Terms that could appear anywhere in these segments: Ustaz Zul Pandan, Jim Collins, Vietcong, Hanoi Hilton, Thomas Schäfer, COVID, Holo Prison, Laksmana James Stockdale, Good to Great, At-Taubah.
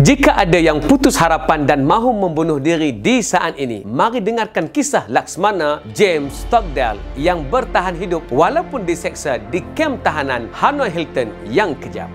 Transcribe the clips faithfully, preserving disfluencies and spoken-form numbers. Jika ada yang putus harapan dan mahu membunuh diri di saat ini, mari dengarkan kisah Laksmana James Stockdale yang bertahan hidup walaupun diseksa di kem tahanan Hanoi Hilton yang kejam.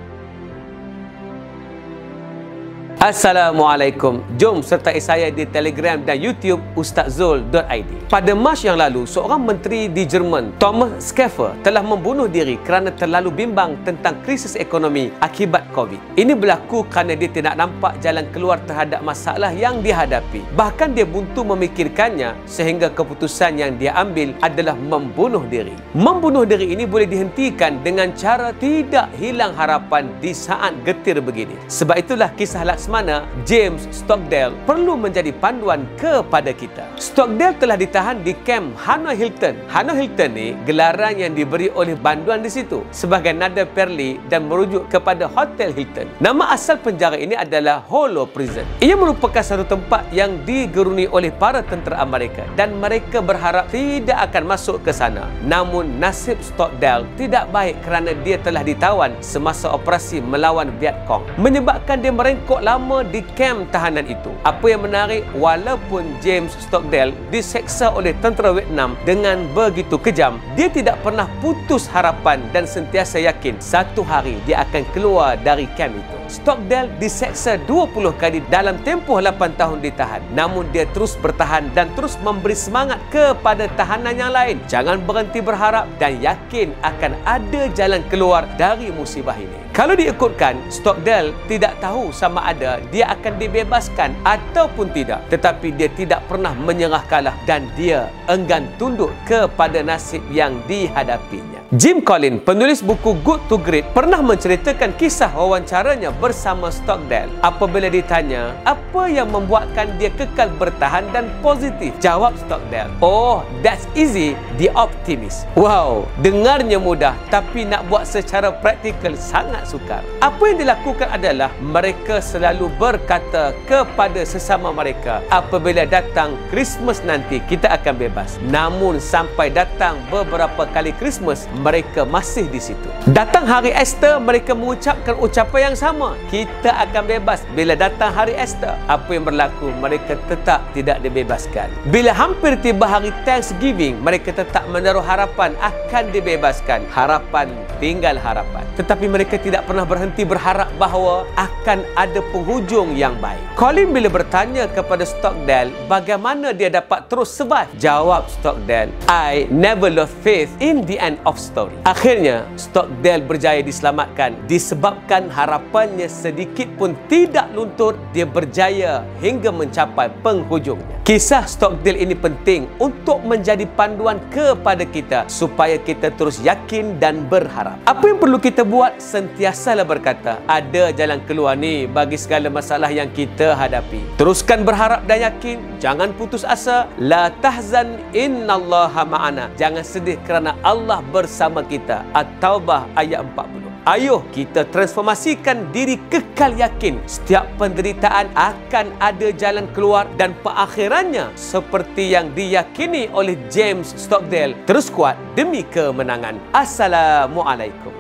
Assalamualaikum. Jom sertai saya di Telegram dan YouTube ustaz zul dot I D. Pada Mac yang lalu, seorang menteri di Jerman, Thomas Schäfer, telah membunuh diri kerana terlalu bimbang tentang krisis ekonomi akibat COVID. Ini berlaku kerana dia tidak nampak jalan keluar terhadap masalah yang dihadapi. Bahkan dia buntu memikirkannya sehingga keputusan yang dia ambil adalah membunuh diri. Membunuh diri ini boleh dihentikan dengan cara tidak hilang harapan di saat getir begini. Sebab itulah kisah Laksmana Laksmana James Stockdale perlu menjadi panduan kepada kita. Stockdale telah ditahan di kem Hanoi Hilton. Hanoi Hilton ni gelaran yang diberi oleh banduan di situ sebagai nada perli dan merujuk kepada Hotel Hilton. Nama asal penjara ini adalah Holo Prison. Ia merupakan satu tempat yang digeruni oleh para tentera Amerika dan mereka berharap tidak akan masuk ke sana. Namun nasib Stockdale tidak baik kerana dia telah ditawan semasa operasi melawan Vietcong, menyebabkan dia merengkok lama di kem tahanan itu. Apa yang menarik, walaupun James Stockdale diseksa oleh tentera Vietnam dengan begitu kejam, dia tidak pernah putus harapan dan sentiasa yakin satu hari dia akan keluar dari kem itu. Stockdale diseksa dua puluh kali dalam tempoh lapan tahun ditahan, namun dia terus bertahan dan terus memberi semangat kepada tahanan yang lain. Jangan berhenti berharap dan yakin akan ada jalan keluar dari musibah ini. Kalau diikutkan, Stockdale tidak tahu sama ada dia akan dibebaskan ataupun tidak, tetapi dia tidak pernah menyerah kalah dan dia enggan tunduk kepada nasib yang dihadapinya. Jim Collins, penulis buku Good to Great, pernah menceritakan kisah wawancaranya bersama Stockdale. Apabila ditanya apa yang membuatkan dia kekal bertahan dan positif, jawab Stockdale, "Oh, that's easy, the optimist." Wow, dengarnya mudah tapi nak buat secara praktikal sangat sukar. Apa yang dilakukan adalah mereka selalu lalu berkata kepada sesama mereka, apabila datang Christmas nanti kita akan bebas. Namun sampai datang beberapa kali Christmas, mereka masih di situ. Datang hari Easter, mereka mengucapkan ucapan yang sama, kita akan bebas bila datang hari Easter. Apa yang berlaku, mereka tetap tidak dibebaskan. Bila hampir tiba hari Thanksgiving, mereka tetap menaruh harapan akan dibebaskan. Harapan tinggal harapan. Tetapi mereka tidak pernah berhenti berharap bahawa akan ada penghukuman hujung yang baik. Colin bila bertanya kepada Stockdale bagaimana dia dapat terus survive, jawab Stockdale, "I never lost faith in the end of story." Akhirnya Stockdale berjaya diselamatkan disebabkan harapannya sedikit pun tidak luntur. Dia berjaya hingga mencapai penghujungnya. Kisah Stockdale ini penting untuk menjadi panduan kepada kita supaya kita terus yakin dan berharap. Apa yang perlu kita buat? Sentiasalah berkata, ada jalan keluar ni bagi segala segala masalah yang kita hadapi. Teruskan berharap dan yakin. Jangan putus asa. La tahzan innallaha ma'ana. Jangan sedih kerana Allah bersama kita. At-Taubah ayat empat puluh. Ayuh kita transformasikan diri kekal yakin. Setiap penderitaan akan ada jalan keluar dan perakhirannya seperti yang diyakini oleh James Stockdale. Terus kuat demi kemenangan. Assalamualaikum.